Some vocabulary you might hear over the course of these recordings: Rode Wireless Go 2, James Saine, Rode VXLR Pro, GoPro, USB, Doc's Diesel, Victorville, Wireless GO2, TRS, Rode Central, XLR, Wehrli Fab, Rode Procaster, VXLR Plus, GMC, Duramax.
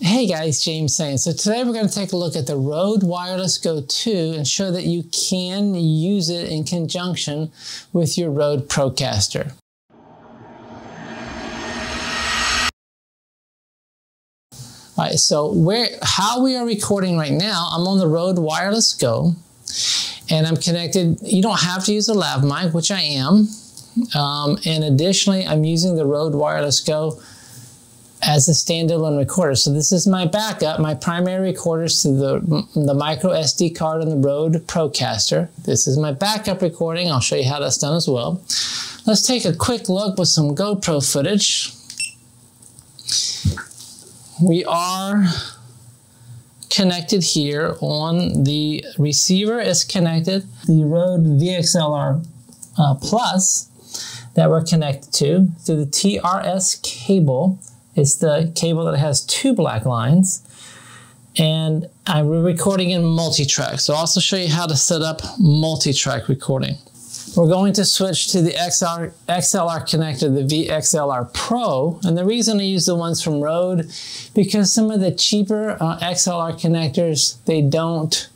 Hey guys, James Saine. So today we're going to take a look at the Rode Wireless Go 2 and show that you can use it in conjunction with your Rode Procaster. All right, so how we are recording right now, I'm on the Rode Wireless Go and I'm connected. You don't have to use a lav mic, which I am. And additionally, I'm using the Rode Wireless Go as a standalone recorder. So this is my backup, my primary recorder is to the micro SD card on the Rode Procaster. This is my backup recording. I'll show you how that's done as well. Let's take a quick look with some GoPro footage. We are connected here on the receiver is connected. The Rode VXLR Plus that we're connected to through the TRS cable. It's the cable that has two black lines, and I'm recording in multi-track. So I'll also show you how to set up multi-track recording. We're going to switch to the XLR connector, the VXLR Pro. And the reason I use the ones from Rode, because some of the cheaper XLR connectors, they don't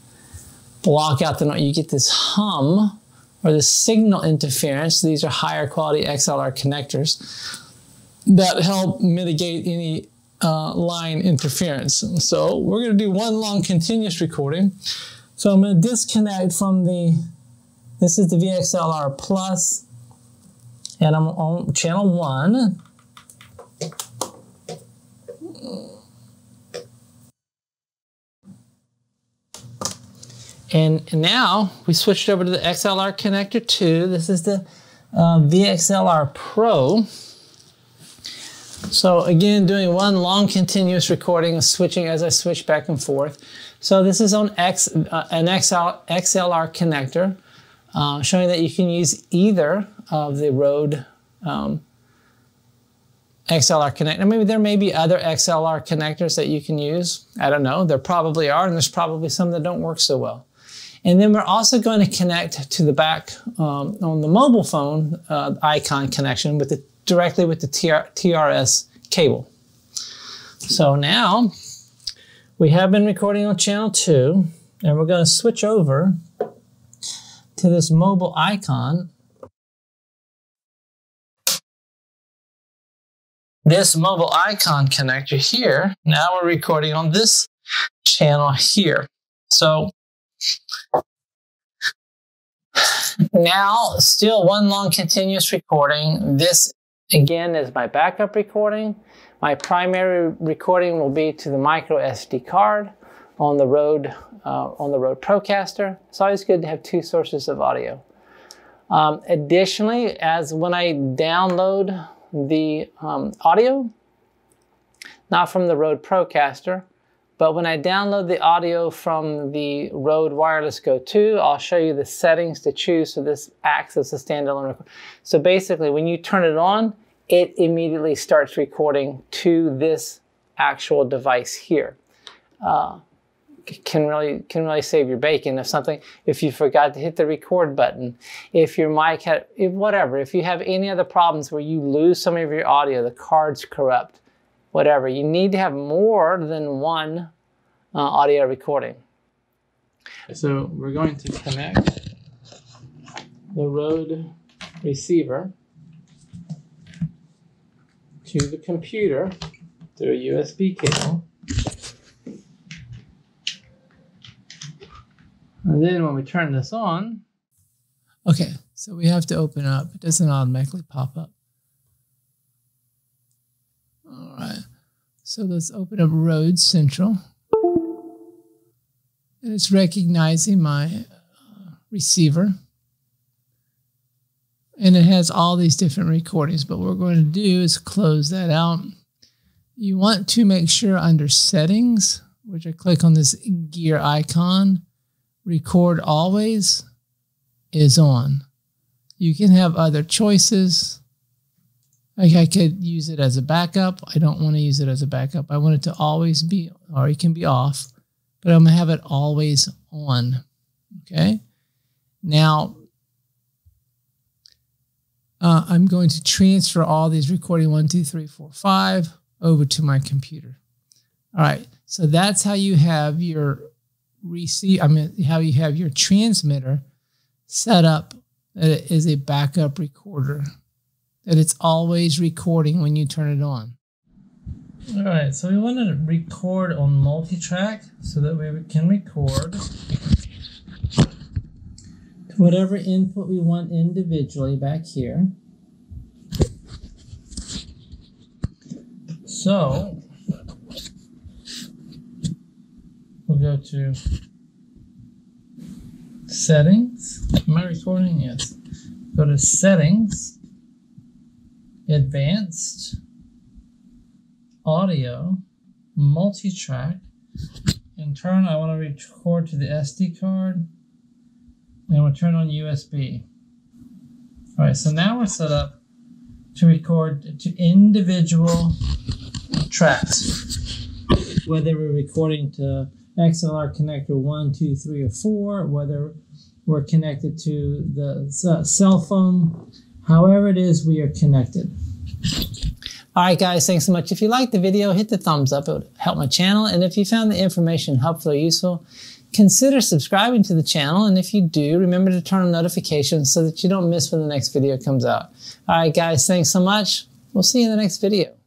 block out the noise. You get this hum or the signal interference. These are higher quality XLR connectors that help mitigate any line interference. So we're going to do one long continuous recording. So I'm going to disconnect from this is the VXLR Plus, and I'm on channel 1. And now we switched over to the XLR connector 2. This is the VXLR Pro. So again, doing one long continuous recording, switching as I switch back and forth. So this is on an XLR connector, showing that you can use either of the Rode XLR connector. Maybe there may be other XLR connectors that you can use. I don't know. There probably are, and there's probably some that don't work so well. And then we're also going to connect to the back on the mobile phone icon connection with the directly with the TRS cable. So now we have been recording on channel 2, and we're going to switch over to this mobile icon. This mobile icon connector here, now we're recording on this channel here. So now still one long continuous recording. This again is my backup recording. My primary recording will be to the micro SD card on the Rode Procaster. It's always good to have two sources of audio. Additionally, as when I download the audio, not from the Rode Procaster, but when I download the audio from the Rode Wireless Go 2, I'll show you the settings to choose so this acts as a standalone record. So basically, when you turn it on, it immediately starts recording to this actual device here. Can really save your bacon if something, if you forgot to hit the record button, if your mic had, whatever, if you have any other problems where you lose some of your audio, the card's corrupt, whatever. You need to have more than one audio recording. So we're going to connect the Rode receiver to the computer through a USB cable. And then when we turn this on, okay, so we have to open up. It doesn't automatically pop up. All right, so let's open up Rode Central. And it's recognizing my receiver. And it has all these different recordings, but what we're going to do is close that out. You want to make sure under settings, which I click on this gear icon, record always is on. You can have other choices. Like I could use it as a backup. I don't want to use it as a backup. I want it to always be, or it can be off, but I'm going to have it always on. Okay. Now, I'm going to transfer all these recording 1, 2, 3, 4, 5 over to my computer. All right. So that's how you have your transmitter set up. It is a backup recorder, that it's always recording when you turn it on. All right, so we want to record on multi-track so that we can record to whatever input we want individually back here. So we'll go to settings. Am I recording? Yes. Go to settings, advanced, audio, multi-track. In turn, I want to record to the SD card, and we'll turn on USB. All right, so now we're set up to record to individual tracks, whether we're recording to XLR connector 1, 2, 3, or 4, whether we're connected to the cell phone, however it is we are connected. All right, guys, thanks so much. If you liked the video, hit the thumbs up. It would help my channel. And if you found the information helpful or useful, consider subscribing to the channel. And if you do, remember to turn on notifications so that you don't miss when the next video comes out. All right, guys, thanks so much. We'll see you in the next video.